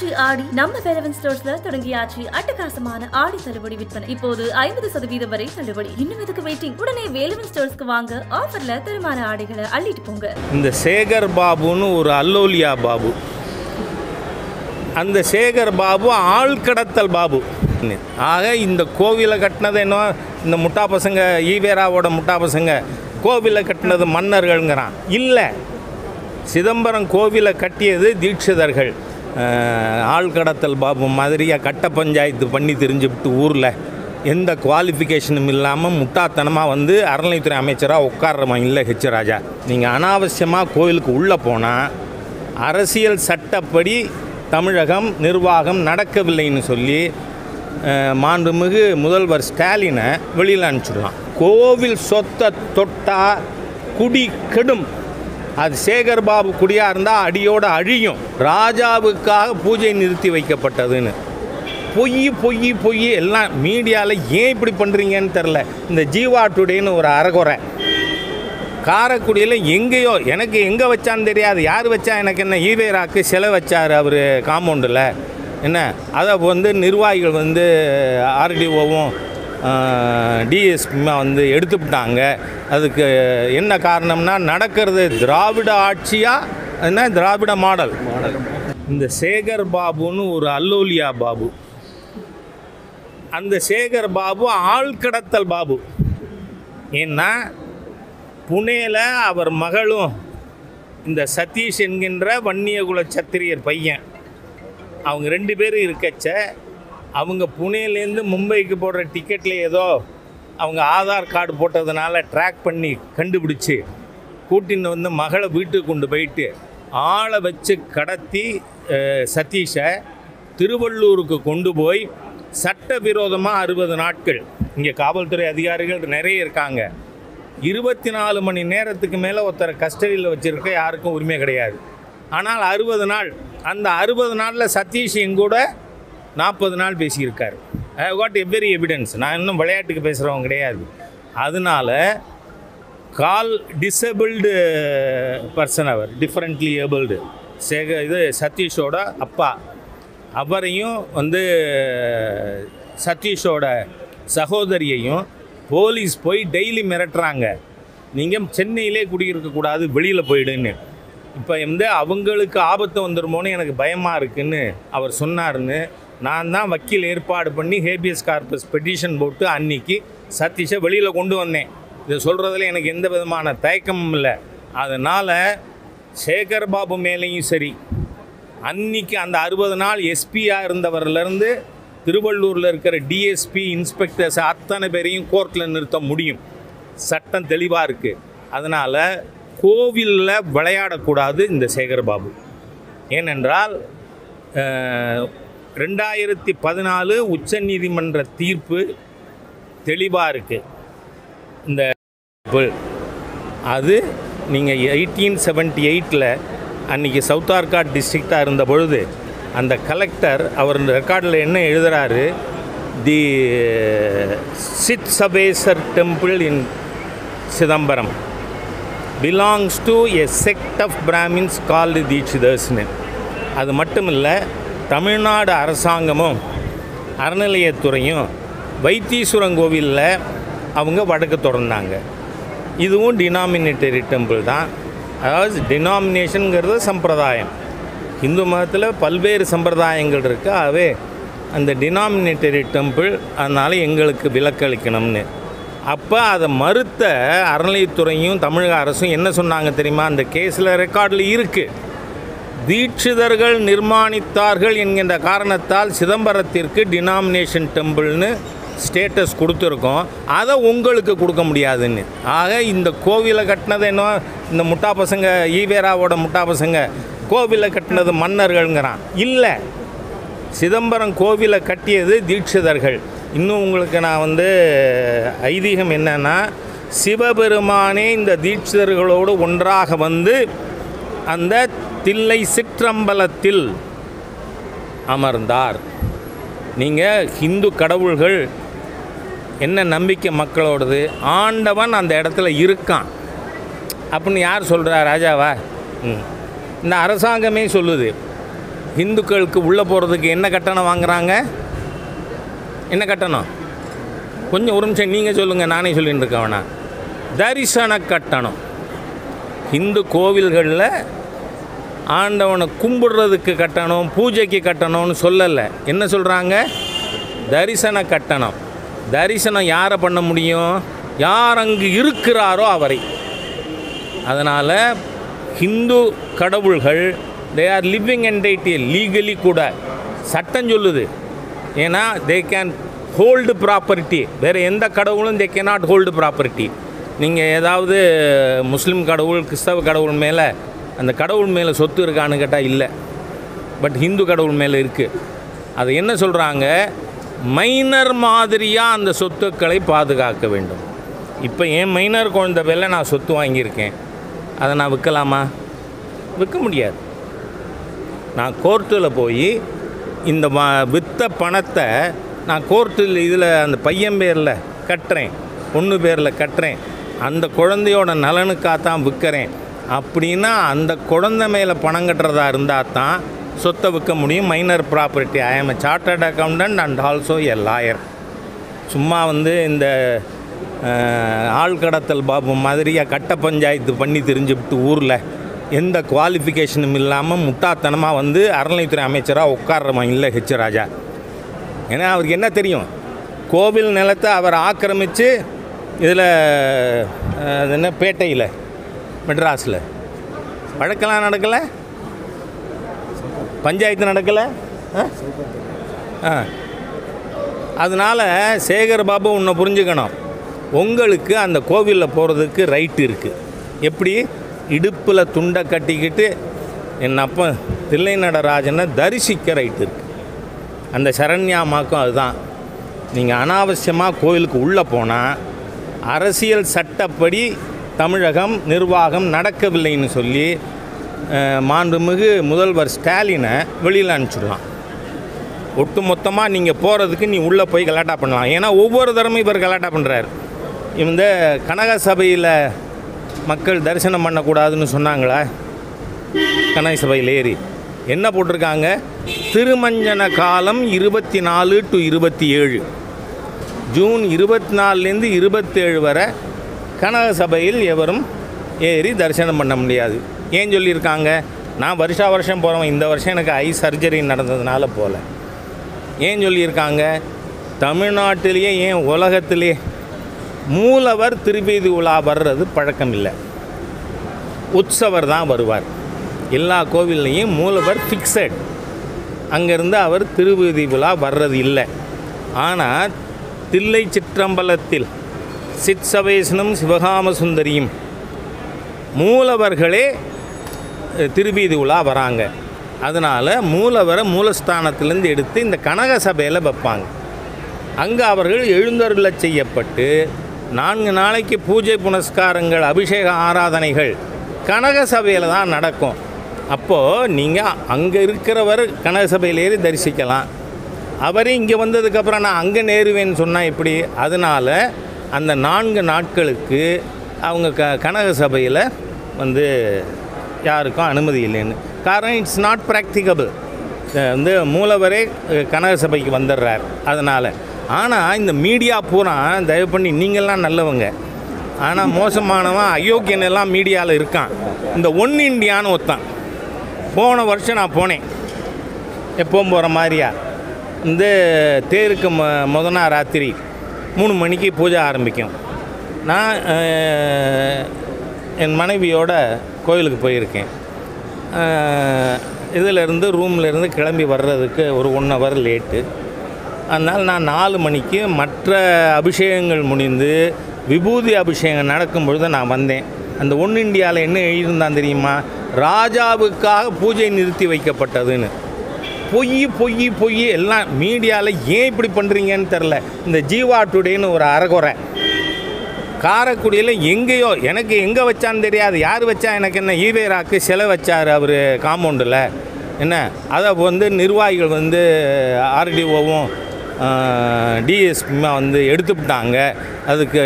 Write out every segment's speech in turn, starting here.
Achi Adi, Namma Fairhaven stores, Thurangiachi, Atakasamana, Adi Salabody with Panipo, I with the Sotheby's the very Salabody. You know the waiting, put an available stores Kavanga, offer Lathamana article, Ali Punga. In the Sekarbabu, Allolia Babu and the Sekarbabu, all Kadatal Babu. ஆக இந்த கோவில கட்டனது என்ன இந்த முட்டா பசங்க ஈவேராவோட முட்டா பசங்க கோவில கட்டனது மன்னர்கள்ங்கறான் இல்ல சிதம்பரம் கோவில கட்டியது தீட்சிதர்கள் ஆள்கடத்தல் பாபு மாதிரியா கட்ட பஞ்சாயத்து பண்ணி தெரிஞ்சிட்டு ஊர்ல எந்த குவாலிஃபிகேஷனும் இல்லாம முட்டாத்தனமா வந்து அரண்மனை அமைச்சரா உட்கார்றமா இல்ல ஹெச் ராஜா நீங்க அனாவசியமா கோவிலுக்கு உள்ள போனா அரசியல் சட்டப்படி தமிழகம் நிர்வாகம் நடக்கவில்லைன்னு சொல்லி மாண்புமிகு முதல்வர் ஸ்டாலினை வெளியில் அனுப்பிச்சுடலாம் கோவில் சொத்தை தொட்டா குடி கெடும் அது சேகர்பாபு குடியாக இருந்தால் அடியோட அழியும் ராஜாவுக்காக பூஜை நிறுத்தி வைக்கப்பட்டதுன்னு பொய் எல்லாம் மீடியாவில் ஏன் இப்படி பண்ணுறீங்கன்னு தெரில இந்த ஜீவா டுடேன்னு ஒரு அறகுறை காரைக்குடியில் எங்கேயோ எனக்கு எங்கே வச்சான்னு தெரியாது யார் வச்சா எனக்கு என்ன ஈவேராக்கு சிலை வச்சார் அவர் காம்பவுண்டில் என்ன அத வந்து நிர்வாகிகள் வந்து ஆர்டிஓவும் டிஎஸ்பிமா வந்து எடுத்துட்டாங்க அதுக்கு என்ன காரணம்னா நடக்கிறது திராவிட ஆட்சியா என்ன திராவிட மாடல் இந்த சேகர்பாபுன்னு ஒரு அல்லோலியா பாபு அந்த சேகர்பாபு ஆள்கடத்தல் பாபு ஏன்னா புனேல அவர் மகளும் இந்த சதீஷ் என்கின்ற வன்னியகுல சத்திரியர் பையன் அவங்க ரெண்டு பேரும் இருக்கச்ச அவங்க புனேலேருந்து மும்பைக்கு போடுற டிக்கெட்டில் ஏதோ அவங்க ஆதார் கார்டு போட்டதுனால ட்ராக் பண்ணி கண்டுபிடிச்சி கூட்டின்னு வந்து மகளை வீட்டுக்கு கொண்டு போயிட்டு ஆளை வச்சு கடத்தி சதீஷை திருவள்ளூருக்கு கொண்டு போய் சட்டவிரோதமாக 60 நாட்கள் இங்கே காவல்துறை அதிகாரிகள் நிறைய இருக்காங்க 24 மணி நேரத்துக்கு மேலே ஒருத்தரை கஸ்டடியில் வச்சுருக்க யாருக்கும் உரிமை கிடையாது ஆனால் 60 நாள் அந்த 60 நாளில் சதீஷ் எங்கூட 40 நாள் பேசியிருக்கார் ஐ வாட் எவ்வரி எவிடன்ஸ் நான் இன்னும் விளையாட்டுக்கு பேசுகிறவங்க கிடையாது அதனால் கால் டிசபிள்டு பர்சன் அவர் டிஃப்ரெண்ட்லி ஏபிள்டு இது சதீஷோட அப்பா அவரையும் வந்து சதீஷோட சகோதரியையும் போலீஸ் போய் டெய்லி மிரட்டுறாங்க நீங்கள் சென்னையிலே குடியிருக்கக்கூடாது வெளியில் போயிடுன்னு இப்போ வந்து அவங்களுக்கு ஆபத்து வந்துடுமோன்னு எனக்கு பயமாக இருக்குதுன்னு அவர் சொன்னார்னு நான் தான் வக்கீல் ஏற்பாடு பண்ணி ஹேபியஸ் கார்பஸ் பெட்டிஷன் போட்டு அன்னைக்கு சதீஷை வெளியில் கொண்டு வந்தேன் இதை சொல்கிறதுல எனக்கு எந்த விதமான தயக்கமும் இல்லை அதனால் சேகர்பாபு மேலேயும் சரி அன்னைக்கு அந்த 60 நாள் எஸ்பியாக இருந்தவர்லேருந்து திருவள்ளூரில் இருக்கிற டிஎஸ்பி இன்ஸ்பெக்டர்ஸ் அத்தனை பேரையும் கோர்ட்டில் நிறுத்த முடியும் சட்டம் தெளிவாக இருக்குது அதனால் கோவிலில் விளையாடக்கூடாது இந்த சேகர்பாபு ஏனென்றால் 2014 உச்சநீதிமன்ற தீர்ப்பு தெளிவாக இருக்குது இந்த அது நீங்கள் 1878 அன்றைக்கி சவுத் ஆர்காட் டிஸ்ட்ரிக்டாக இருந்த பொழுது அந்த கலெக்டர் அவர் ரெக்கார்டில் என்ன எழுதுகிறாரு the Chit Sabhesar temple in Chidambaram belongs to a sect of Brahmins called Deechidars. அது மட்டும் இல்லை தமிழ்நாடு அரசாங்கமும் அறநிலையத்துறையும் வைத்தீஸ்வரன் கோவிலில் அவங்க வழக்கு தொடர்ந்தாங்க இதுவும் டினாமினேட்டரி டெம்பிள் தான் அதாவது டினாமினேஷனுங்கிறது சம்பிரதாயம் இந்து மதத்தில் பல்வேறு சம்பிரதாயங்கள் இருக்குது ஆகவே அந்த டினாமினேட்டரி டெம்பிள் அதனால் எங்களுக்கு விலக்களிக்கணும்னு அப்போ அதை மறுத்த அறநிலையத்துறையும் தமிழக அரசும் என்ன சொன்னாங்க தெரியுமா அந்த கேஸில் ரெக்கார்டில் இருக்குது தீட்சிதர்கள் நிர்மாணித்தார்கள் என்கின்ற காரணத்தால் சிதம்பரத்திற்கு டினாமினேஷன் டெம்பிள்னு ஸ்டேட்டஸ் கொடுத்துருக்கோம் அதை உங்களுக்கு கொடுக்க முடியாதுன்னு ஆக இந்த கோவிலை கட்டினது என்ன இந்த முட்டா பசங்க ஈவேராவோட முட்டா பசங்க கோவிலை கட்டினது மன்னர்கள்ங்கிறான் இல்லை சிதம்பரம் கோவிலை கட்டியது தீட்சிதர்கள் இன்னும் உங்களுக்கு நான் வந்து ஐதீகம் என்னன்னா சிவபெருமானே இந்த தீட்சிதர்களோடு ஒன்றாக வந்து அந்த தில்லை சிற்றம்பலத்தில் அமர்ந்தார் நீங்கள் ஹிந்து கடவுள்கள் என்ன நம்பிக்கை மக்களோடது ஆண்டவன் அந்த இடத்துல இருக்கான் அப்படின்னு யார் சொல்கிறா ராஜாவா இந்த அரசாங்கமே சொல்லுது ஹிந்துக்களுக்கு உள்ளே போகிறதுக்கு என்ன கட்டணம் வாங்குகிறாங்க? என்ன கட்டணம்? கொஞ்சம் ஒரு நிமிஷம் நீங்கள் சொல்லுங்கள், நானே சொல்லிகிட்டு இருக்கேன். வேணா தரிசன கட்டணம். இந்து கோவில்களில் ஆண்டவனை கும்பிடுறதுக்கு கட்டணம், பூஜைக்கு கட்டணம்னு சொல்லலை. என்ன சொல்கிறாங்க? தரிசன கட்டணம். தரிசனம் யாரை பண்ண முடியும்? யார் அங்கு இருக்கிறாரோ அவரை. அதனால் ஹிந்து கடவுள்கள் they are living entity, legally கூட சட்டம் சொல்லுது. ஏன்னா தே கேன் ஹோல்டு ப்ராப்பர்ட்டி. வேறு எந்த கடவுளும் they can not hold property. நீங்கள் ஏதாவது முஸ்லீம் கடவுள், கிறிஸ்தவ கடவுள் மேலே, அந்த கடவுள் மேலே சொத்து இருக்கான்னு கேட்டால் இல்லை. பட் ஹிந்து கடவுள் மேலே இருக்குது. அது என்ன சொல்கிறாங்க? மைனர் மாதிரியாக அந்த சொத்துக்களை பாதுகாக்க வேண்டும். இப்போ என் மைனர் குழந்தை பேரில் நான் சொத்து வாங்கியிருக்கேன், அதை நான் விற்கலாமா? விற்க முடியாது. நான் கோர்ட்டில் போய் இந்த விற்ற பணத்தை நான் கோர்ட்டில் இதில் அந்த பையன் பேரில் கட்டுறேன், பொண்ணு பேரில் கட்டுறேன், அந்த குழந்தையோட நலனுக்காகத்தான் விற்கிறேன் அப்படின்னா அந்த குழந்தை மேலே பணம் கட்டுறதா இருந்தால் தான் சொத்தை விற்க முடியும். Minor property. I am a chartered accountant and also a lawyer. சும்மா வந்து இந்த ஆள் கடத்தல் பாபு மாதிரியாக கட்ட பஞ்சாயத்து பண்ணி தெரிஞ்சுக்கிட்டு ஊரில் எந்த குவாலிஃபிகேஷனும் இல்லாமல் முட்டாத்தனமாக வந்து அறநிலையத்துறை அமைச்சராக உட்கார்றவன் இல்லை ஹெச் ராஜா. ஏன்னா அவருக்கு என்ன தெரியும்? கோவில் நிலத்தை அவர் ஆக்கிரமித்து இதில் என்ன பேட்டையில் மெட்ராஸில் வழக்கெல்லாம் நடக்கலை, பஞ்சாயத்து நடக்கலை. அதனால் சேகர்பாபு உன்னை புரிஞ்சுக்கணும், உங்களுக்கு அந்த கோவிலில் போகிறதுக்கு ரைட்டு இருக்குது. எப்படி? இடுப்பில் துண்டை கட்டிக்கிட்டு என் அப்போ தில்லைநடராஜனை தரிசிக்க ரைட்டு இருக்குது. அந்த சரண்யாமாக்கும் அதுதான். நீங்கள் அனாவசியமாக கோயிலுக்கு உள்ளே போனால் அரசியல் சட்டப்படி தமிழகம் நிர்வாகம் நடக்கவில்லைன்னு சொல்லி மாண்புமிகு முதல்வர் ஸ்டாலினை வெளியில் அனுப்பிச்சுடலாம். ஒட்டு மொத்தமாக நீங்கள் போகிறதுக்கு நீ உள்ளே போய் கலாட்டா பண்ணலாம். ஏன்னா ஒவ்வொரு தரமும் இவர் கலாட்டா பண்ணுறார். இந்த கனக சபையில் மக்கள் தரிசனம் பண்ணக்கூடாதுன்னு சொன்னாங்களா? கனக சபையில் ஏறி என்ன போட்டிருக்காங்க? திருமஞ்சன காலம் 24 to 27, ஜூன் 24லேருந்து 27 வரை கனக சபையில் எவரும் ஏறி தரிசனம் பண்ண முடியாது. ஏன் சொல்லியிருக்காங்க? நான் வருஷா வருஷம் போகிறவன், இந்த வருஷம் எனக்கு ஐ சர்ஜரி நடந்ததுனால போகல. ஏன் சொல்லியிருக்காங்க? தமிழ்நாட்டிலேயே ஏன் உலகத்திலே மூலவர் திருப்பதி உலா வர்றது பழக்கம் இல்லை, உற்சவர் தான் வருவார். எல்லா கோவில்லையும் மூலவர் ஃபிக்ஸட், அங்கேருந்து அவர் திருப்பதி உலா வர்றது இல்லை. ஆனால் தில்லை சிற்றம்பலத்தில் சிற்சவேசனும் சிவகாம சுந்தரியும் மூலவர்களே திருப்பதி உலா வராங்க. அதனால் மூலவரை மூலஸ்தானத்திலேருந்து எடுத்து இந்த கனக சபையில் வைப்பாங்க. அங்கே அவர்கள் எழுந்தருளை செய்யப்பட்டு 4 நாளைக்கு பூஜை புனஸ்காரங்கள், அபிஷேக ஆராதனைகள் கனக சபையில் தான் நடக்கும். அப்போது நீங்கள் அங்கே இருக்கிறவர் கனக சபையில் ஏறி தரிசிக்கலாம். அவரே இங்கே வந்ததுக்கப்புறம் நான் அங்கே நேருவேன்னு சொன்னால் எப்படி? அதனால் அந்த 4 நாட்களுக்கு அவங்க கனக சபையில் வந்து யாருக்கும் அனுமதி இல்லைன்னு. காரணம், இட்ஸ் நாட் ப்ராக்டிகபிள். வந்து மூலவரே கனக சபைக்கு வந்துடுறார். அதனால் ஆனால் இந்த மீடியா பூரா தயவு பண்ணி, நீங்கள்லாம் நல்லவங்க, ஆனால் மோசமானவன் அயோக்கியன் எல்லாம் மீடியாவில் இருக்கான். இந்த ஒன் இண்டியான்னு ஒருத்தான் போன வருஷம் நான் போனேன், எப்போவும் போகிற மாதிரியா இந்த தேருக்கு முதனா ராத்திரி 3 மணிக்கு பூஜை ஆரம்பிக்கும். நான் என் மனைவியோட கோயிலுக்கு போயிருக்கேன். இதிலேருந்து ரூம்லேருந்து கிளம்பி வர்றதுக்கு ஒரு 1 hour லேட்டு. அதனால் நான் 4 மணிக்கு மற்ற அபிஷேகங்கள் முடிந்து விபூதி அபிஷேகம் நடக்கும்பொழுது நான் வந்தேன். அந்த ஒன் இண்டியாவில் என்ன எழுதியிருந்தான் தெரியுமா? ராஜாவுக்காக பூஜை நிறுத்தி வைக்கப்பட்டதுன்னு. பொய் பொய் பொய் எல்லாம் மீடியாவில் ஏன் இப்படி பண்ணுறீங்கன்னு தெரில. இந்த ஜீவா டுடேன்னு ஒரு அறகுறை காரைக்குடியில் எங்கேயோ, எனக்கு எங்கே வச்சான்னு தெரியாது, யார் வச்சா எனக்கு என்ன, ஈவேராக்கு சிலை வச்சார் அவர் காம்பவுண்டில் என்ன. அதை வந்து நிர்வாகிகள் வந்து ஆர்டிஓவும் டிஎஸ்பியுமா வந்து எடுத்துக்கிட்டாங்க. அதுக்கு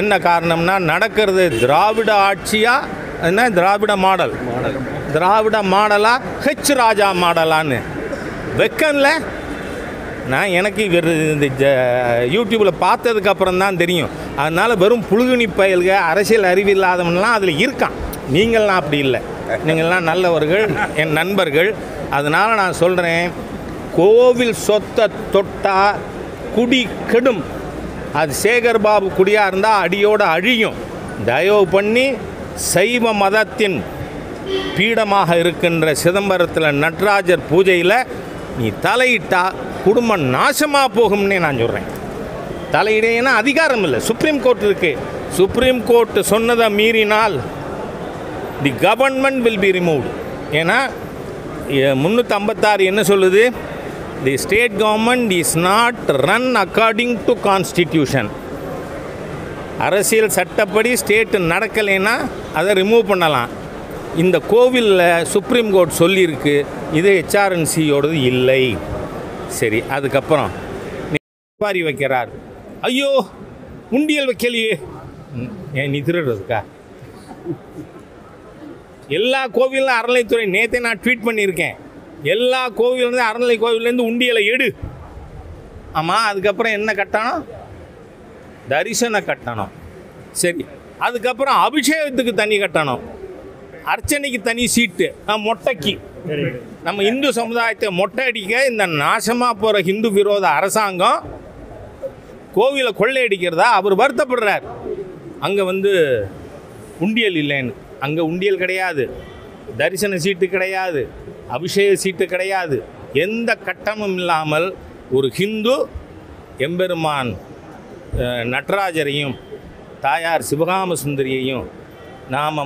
என்ன காரணம்னா, நடக்கிறது திராவிட ஆட்சியாக, என்ன திராவிட மாடல் திராவிட மாடலா ஹெச் ராஜா மாடலான்னு வெக்கன்ல நான் எனக்கு இந்த யூடியூப்பில் பார்த்ததுக்கப்புறம் தான் தெரியும். அதனால் வெறும் புழுகுனி பயல்க அரசியல் அறிவு இல்லாதவன்லாம் அதில் இருக்கான். நீங்கள்லாம் அப்படி இல்லை, நீங்கள்லாம் நல்லவர்கள், என் நண்பர்கள். அதனால் நான் சொல்கிறேன், கோவில் சொத்தை தொட்டா குடி கெடும். அது சேகர்பாபு குடியாக இருந்தால் அடியோடு அழியும். தயவு பண்ணி சைவ மதத்தின் பீடமாக இருக்கின்ற சிதம்பரத்தில் நடராஜர் பூஜையில் நீ தலையிட்டா குடும்பம் நாசமாக போகும்னே நான் சொல்கிறேன். தலையிடையனா அதிகாரம் இல்லை, சுப்ரீம் கோர்ட் இருக்குது. சுப்ரீம் கோர்ட்டு சொன்னதை மீறினால் the government will be removed. ஏன்னா 356 என்ன சொல்லுது? The state government is not run according to constitution. அரசியல் சட்டப்படி ஸ்டேட்டு நடக்கலைன்னா அதை ரிமூவ் பண்ணலாம். இந்த கோவிலில் சுப்ரீம் கோர்ட் சொல்லியிருக்கு, இது ஹெச்ஆர்என்சியோடது இல்லை. சரி, அதுக்கப்புறம் பாரி வைக்கிறார். ஐயோ உண்டியல் வைக்கலையே, ஏன் நீ திருடுறதுக்கா? எல்லா கோவிலும் அறநிலைத்துறை, நேற்றே நான் ட்வீட் பண்ணியிருக்கேன், எல்லா கோவிலேருந்து அறநிலை கோவிலேருந்து உண்டியலை எடு. ஆமாம், அதுக்கப்புறம் என்ன கட்டணம்? தரிசன கட்டணம். சரி, அதுக்கப்புறம் அபிஷேகத்துக்கு தனி கட்டணம், அர்ச்சனைக்கு தனி சீட்டு, மொட்டைக்கு. நம்ம இந்து சமுதாயத்தை மொட்டை அடிக்க இந்த நாசமாக போகிற ஹிந்து விரோத அரசாங்கம் கோவிலை கொள்ளையடிக்கிறதா அவர் வருத்தப்படுறார். அங்கே உண்டியல் இல்லைன்னு, அங்கே உண்டியல் கிடையாது, தரிசன சீட்டு கிடையாது, அபிஷேக சீட்டு கிடையாது, எந்த கட்டமும் இல்லாமல் ஒரு ஹிந்து எம்பெருமான் நடராஜரையும் தாயார் சிவகாம சுந்தரியையும் நாம்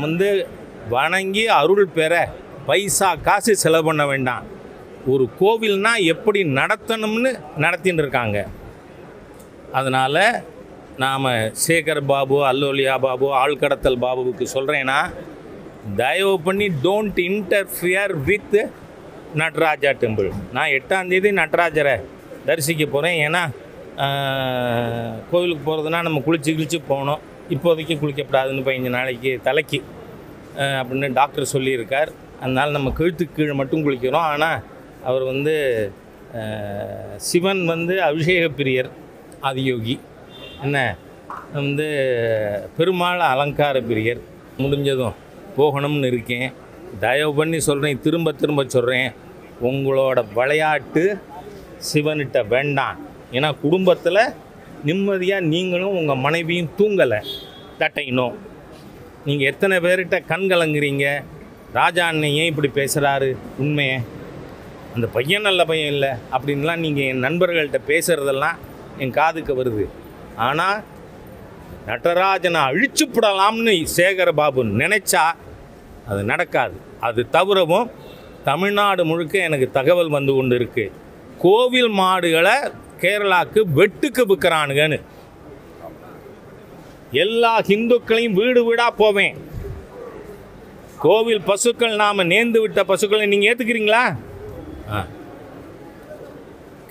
வணங்கி அருள் பெற பைசா காசு செலவு பண்ண வேண்டாம். ஒரு கோவில்னா எப்படி நடத்தணும்னு நடத்தின்னு இருக்காங்க. அதனால் நாம் சேகர் பாபு, அல்லோலியா பாபு, ஆழ்கடத்தல் பாபுவுக்கு சொல்கிறேன்னா, தயவு பண்ணி don't interfere with Nataraja temple. நான் 8ஆம் தேதி நடராஜரை தரிசிக்க போகிறேன். ஏன்னா கோவிலுக்கு போகிறதுனா நம்ம குளிச்சு போகணும். இப்போதைக்கு குளிக்கப்படாதுன்னு 15 நாளைக்கு தலைக்கு அப்படின்னு டாக்டர் சொல்லியிருக்கார். அதனால் நம்ம கழுத்துக்கு கீழே மட்டும் குளிக்கிறோம். ஆனால் அவர் சிவன் அபிஷேக பிரியர், ஆதியோகி. என்ன பெருமாள் அலங்கார பிரியர். முடிஞ்சதும் போகணும்னு இருக்கேன். தயவு பண்ணி சொல்கிறேன், திரும்ப சொல்கிறேன், உங்களோட விளையாட்டு சிவன்கிட்ட வேண்டாம். ஏன்னா குடும்பத்தில் நிம்மதியாக நீங்களும் உங்கள் மனைவியும் தூங்கலை. தட்டையினோ நீங்கள் எத்தனை பேர்கிட்ட கண் கலங்குறீங்க? ராஜா அண்ணன் ஏன் இப்படி பேசுகிறாரு, உண்மையை அந்த பையன் நல்ல பையன் இல்லை அப்படின்லாம் நீங்கள் என் நண்பர்கள்ட்ட பேசுகிறதெல்லாம் என் காதுக்கு வருது. ஆனால் நடராஜனை அழிச்சுப்படலாம்னு சேகர்பாபு நினச்சா அது நடக்காது. அது தவிரவும் தமிழ்நாடு முழுக்க எனக்கு தகவல் வந்து கொண்டு இருக்குது, கோவில் மாடுகளை கேரளாவுக்கு வெட்டுக்கு விற்கிறானுங்கன்னு. எல்லா ஹிந்துக்களையும் வீடு வீடாக போவேன். கோவில் பசுக்கள், நாம் நேர்ந்து விட்ட பசுக்களை நீங்கள் ஏற்றுக்கிறீங்களா?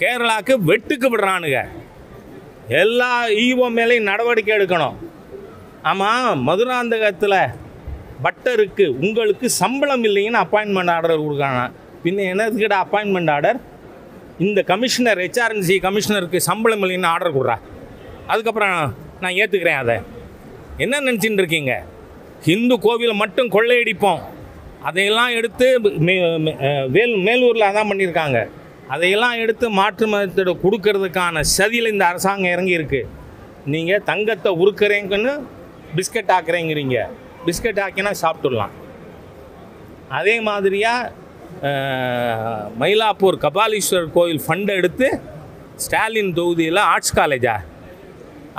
கேரளாவுக்கு வெட்டுக்கு விடுறானுங்க. எல்லா ஈவோ மேலேயும் நடவடிக்கை எடுக்கணும். ஆமாம், மதுராந்தகத்தில் பட்டருக்கு உங்களுக்கு சம்பளம் இல்லைன்னு அப்பாயின்மெண்ட் ஆர்டர் கொடுக்காங்க. பின்ன என்னதுக்கிட்ட அப்பாயின்மெண்ட் ஆர்டர்? இந்த கமிஷனர், ஹெச்ஆர்என்சி கமிஷனருக்கு சம்பளம் இல்லைன்னு ஆர்டர் கொடுறா. அதுக்கப்புறம் நான் ஏற்றுக்கிறேன். அதை என்ன நினச்சின்னு இருக்கீங்க? ஹிந்து கோவிலை மட்டும் கொள்ளையடிப்போம், அதையெல்லாம் எடுத்து மேலூரில் அதான் பண்ணியிருக்காங்க. அதையெல்லாம் எடுத்து மாற்று மதத்திட கொடுக்கறதுக்கான சதியில் இந்த அரசாங்கம் இறங்கியிருக்கு. நீங்கள் தங்கத்தை உருக்குறேங்கன்னு பிஸ்கட் ஆக்குறேங்கிறீங்க. பிஸ்கட் ஆக்கினா சாப்பிட்டுடலாம். அதே மாதிரியாக மயிலாப்பூர் கபாலீஸ்வரர் கோயில் ஃபண்டை எடுத்து ஸ்டாலின் தொகுதியில் ஆர்ட்ஸ் காலேஜா?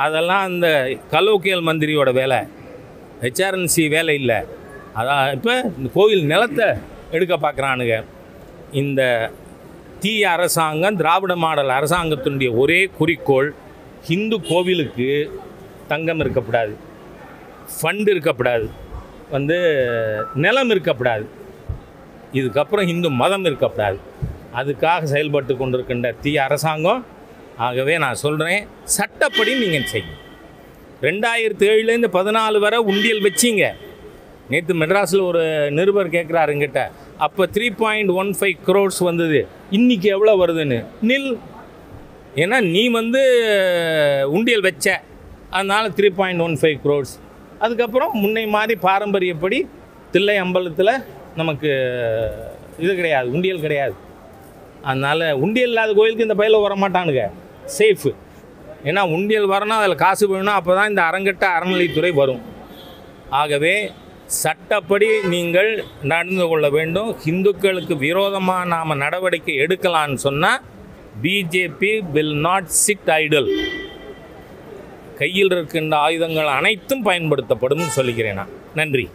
அதெல்லாம் அந்த கலோக்கியல் மந்திரியோட வேலை, ஹெச்ஆர்என்சி வேலை இல்லை. அதான் இப்போ இந்த கோயில் நிலத்தை எடுக்க பார்க்குறானுங்க. இந்த தீய அரசாங்கம், திராவிட மாடல் அரசாங்கத்தினுடைய ஒரே குறிக்கோள், ஹிந்து கோவிலுக்கு தங்கம் இருக்கக்கூடாது, ஃபண்டு இருக்கக்கூடாது, நிலம் இருக்கக்கூடாது, இதுக்கப்புறம் ஹிந்து மதம் இருக்கக்கூடாது. அதுக்காக செயல்பட்டு கொண்டிருக்கின்ற தீய அரசாங்கம். ஆகவே நான் சொல்கிறேன், சட்டப்படி நீங்கள் செய்யும். 2007லேருந்து 14 வரை உண்டியல் வச்சிங்க. நேற்று மெட்ராஸில் ஒரு நிருபர் கேட்குறாரு என்கிட்ட, அப்போ 3.15 crores வந்தது, இன்றைக்கி எவ்வளோ வருதுன்னு. நில், ஏன்னா நீ உண்டியல் வச்ச, அதனால் 3.15 crores. அதுக்கப்புறம் முன்னை மாதிரி பாரம்பரியப்படி தில்லை அம்பலத்தில் நமக்கு இது கிடையாது, உண்டியல் கிடையாது. அதனால் உண்டியல் இல்லாத கோயிலுக்கு இந்த பயில வரமாட்டானுங்க, சேஃபு. ஏன்னா உண்டியல் வரணும், அதில் காசு போயிடணும், அப்போ தான் இந்த அரங்கட்ட அறநிலைத்துறை வரும். ஆகவே சட்டப்படி நீங்கள் நடந்து கொள்ள வேண்டும். இந்துக்களுக்கு விரோதமாக நாம் நடவடிக்கை எடுக்கலான்னு சொன்னால் BJP will not sit idle. கையில் இருக்கின்ற ஆயுதங்கள் அனைத்தும் பயன்படுத்தப்படும் சொல்லுகிறேன் நான். நன்றி.